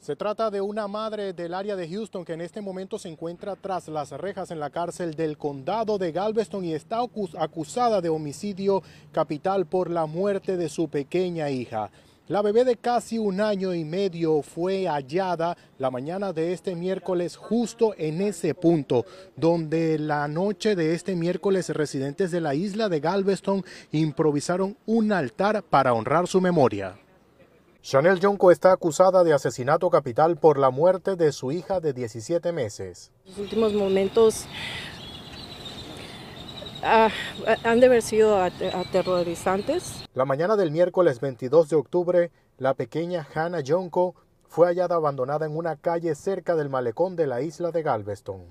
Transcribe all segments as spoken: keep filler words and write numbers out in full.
Se trata de una madre del área de Houston que en este momento se encuentra tras las rejas en la cárcel del condado de Galveston y está acusada de homicidio capital por la muerte de su pequeña hija. La bebé de casi un año y medio fue hallada la mañana de este miércoles justo en ese punto donde la noche de este miércoles residentes de la isla de Galveston improvisaron un altar para honrar su memoria. Chanel Yonko está acusada de asesinato capital por la muerte de su hija de diecisiete meses. Los últimos momentos ah, han de haber sido aterrorizantes. La mañana del miércoles veintidós de octubre, la pequeña Hannah Yonko fue hallada abandonada en una calle cerca del malecón de la isla de Galveston.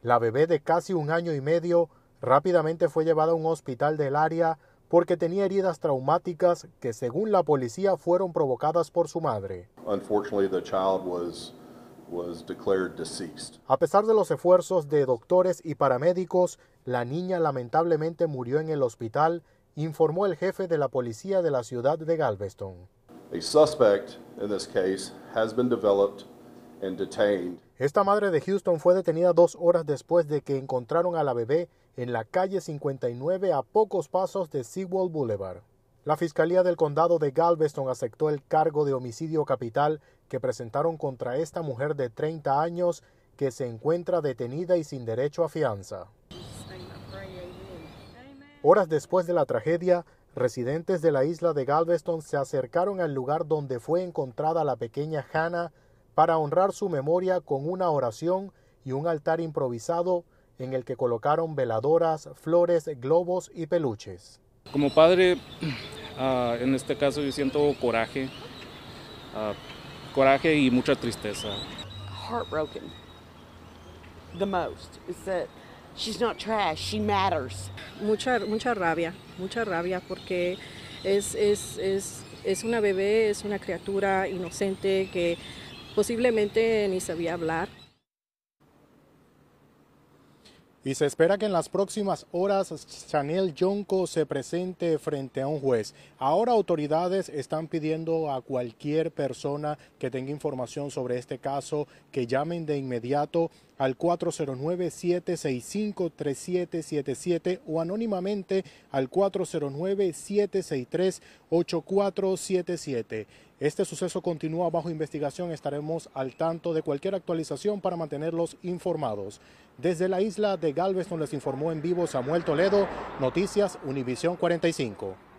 La bebé de casi un año y medio rápidamente fue llevada a un hospital del área porque tenía heridas traumáticas que, según la policía, fueron provocadas por su madre. A pesar de los esfuerzos de doctores y paramédicos, la niña lamentablemente murió en el hospital, informó el jefe de la policía de la ciudad de Galveston. Esta madre de Houston fue detenida dos horas después de que encontraron a la bebé en la calle cincuenta y nueve a pocos pasos de Seawall Boulevard. La Fiscalía del Condado de Galveston aceptó el cargo de homicidio capital que presentaron contra esta mujer de treinta años que se encuentra detenida y sin derecho a fianza. Horas después de la tragedia, residentes de la isla de Galveston se acercaron al lugar donde fue encontrada la pequeña Hannah para honrar su memoria con una oración y un altar improvisado en el que colocaron veladoras, flores, globos y peluches. Como padre, uh, en este caso yo siento coraje, uh, coraje y mucha tristeza. Heartbroken. The most is that she's not trash, she matters. Mucha mucha rabia, mucha rabia porque es es es es una bebé, es una criatura inocente que posiblemente ni sabía hablar. Y se espera que en las próximas horas Chanel Yonko se presente frente a un juez. Ahora autoridades están pidiendo a cualquier persona que tenga información sobre este caso que llamen de inmediato al cuatro cero nueve, siete seis cinco, tres siete siete siete o anónimamente al cuatro cero nueve, siete seis tres, ocho cuatro siete siete. Este suceso continúa bajo investigación. Estaremos al tanto de cualquier actualización para mantenerlos informados. Desde la isla de Galveston les informó en vivo Samuel Toledo, Noticias Univisión cuarenta y cinco.